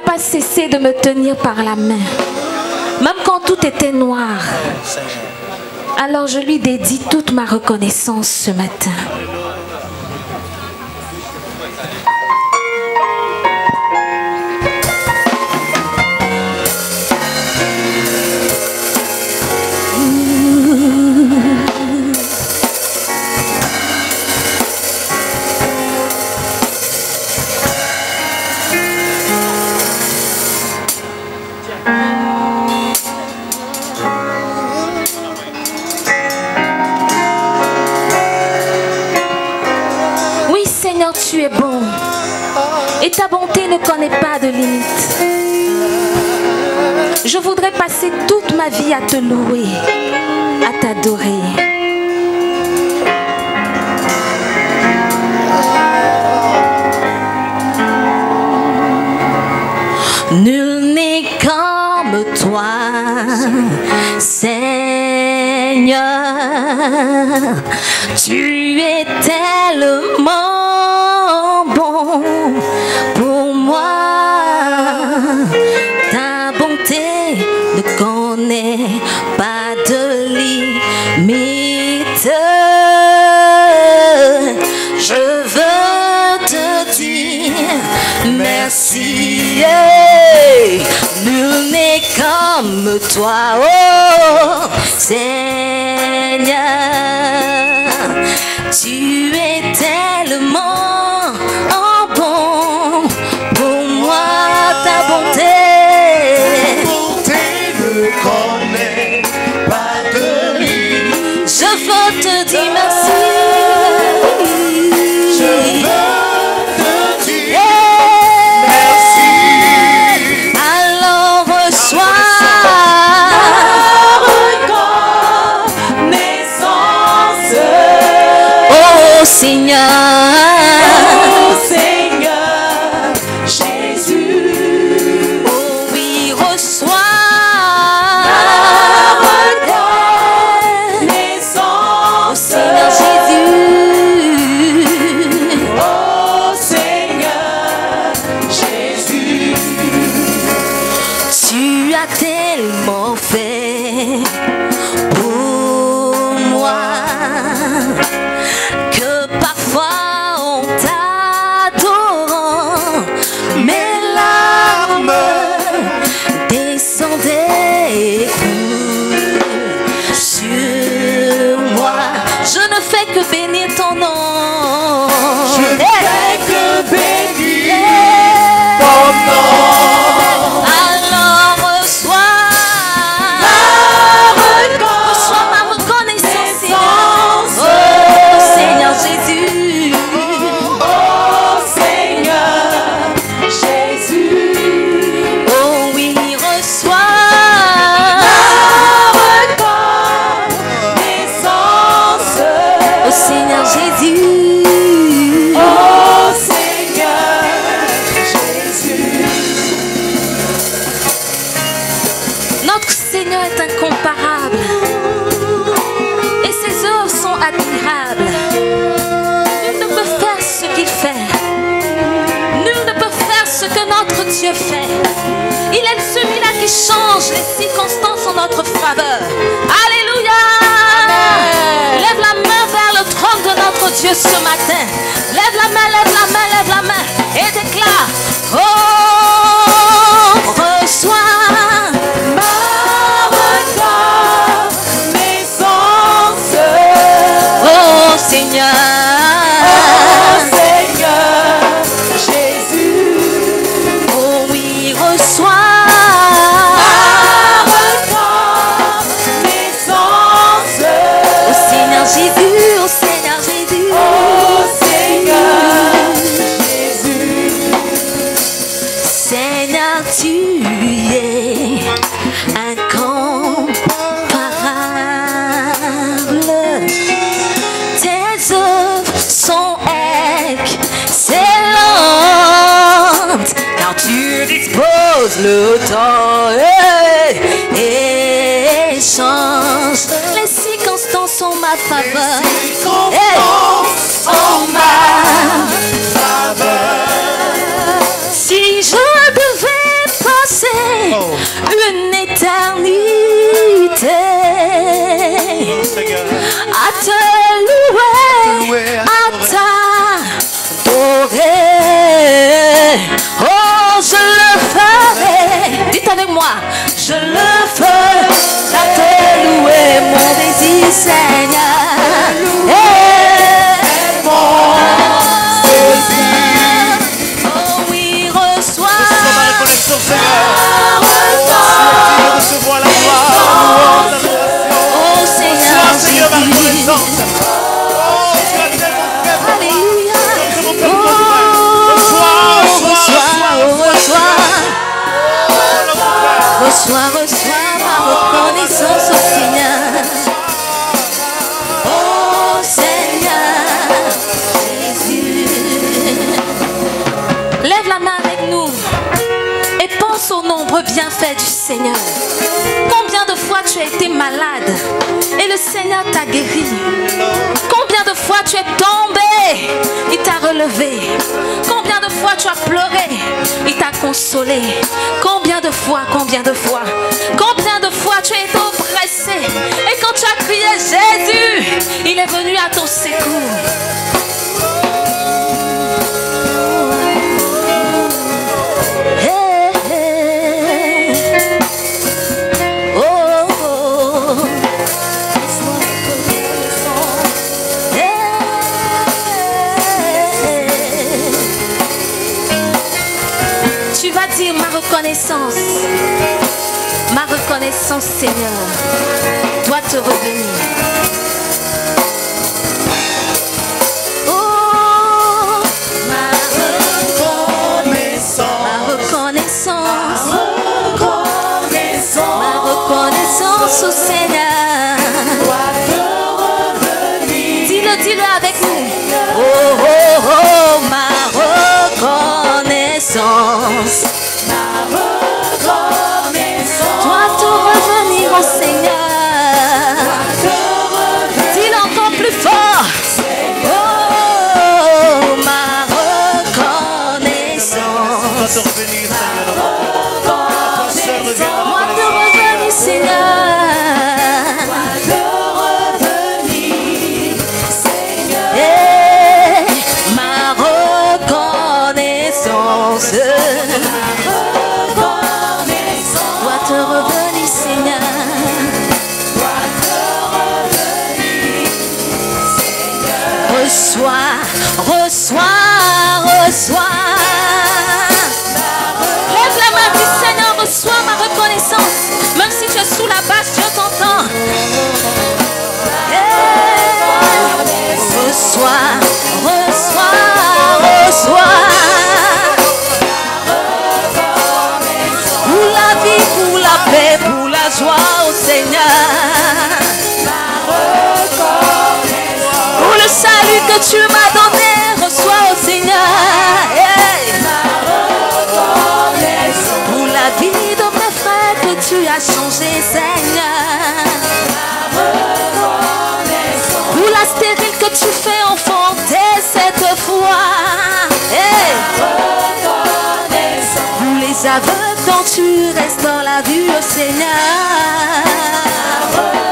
n'a pas cessé de me tenir par la main, même quand tout était noir. Alors je lui dédie toute ma reconnaissance ce matin. Tu es bon et ta bonté ne connaît pas de limite. Je voudrais passer toute ma vie à te louer, à t'adorer. Nul n'est comme toi, Seigneur, tu es tellement pas de limite. Je veux te dire merci. Nul n'est comme toi, oh Seigneur, tu es tellement bon pour moi, ta bonté. Le temps échange. Les circonstances sont ma faveur. Les circonstances sont ma faveur. Si je devais une éternité à te louer, à t'adorer. Oh, je le ferai. Dites avec moi, je le ferai à te louer, mon désir, Seigneur. Et mon désir. Oh oui, reçois. Reçois la connexion, Seigneur. Recevoir la gloire, oh Seigneur, Seigneur, ma reconnaissance. Oh, tu as tellement fait. Alléluia. Reçois ma reconnaissance, oh Seigneur. Oh Seigneur, Jésus. Lève la main avec nous et pense au nombre bienfait du Seigneur. Combien de fois tu as été malade et le Seigneur t'a guéri. Combien de fois tu es tombé, il t'a relevé. Combien de fois tu as pleuré, il t'a consolé. Combien de fois tu as été oppressé. Et quand tu as crié Jésus, il est venu à ton secours. Ma reconnaissance, Seigneur, doit te revenir. Oh, ma reconnaissance au Seigneur doit te revenir. Dis-le avec nous. Oh, oh, oh, ma reconnaissance. Tu m'as donné, reçois au Seigneur, hey. Pour la vie de mes frères que tu as changé, Seigneur. Pour la stérile que tu fais enfanter cette fois, hey. Pour les aveugles quand tu restes dans la vue, au Seigneur.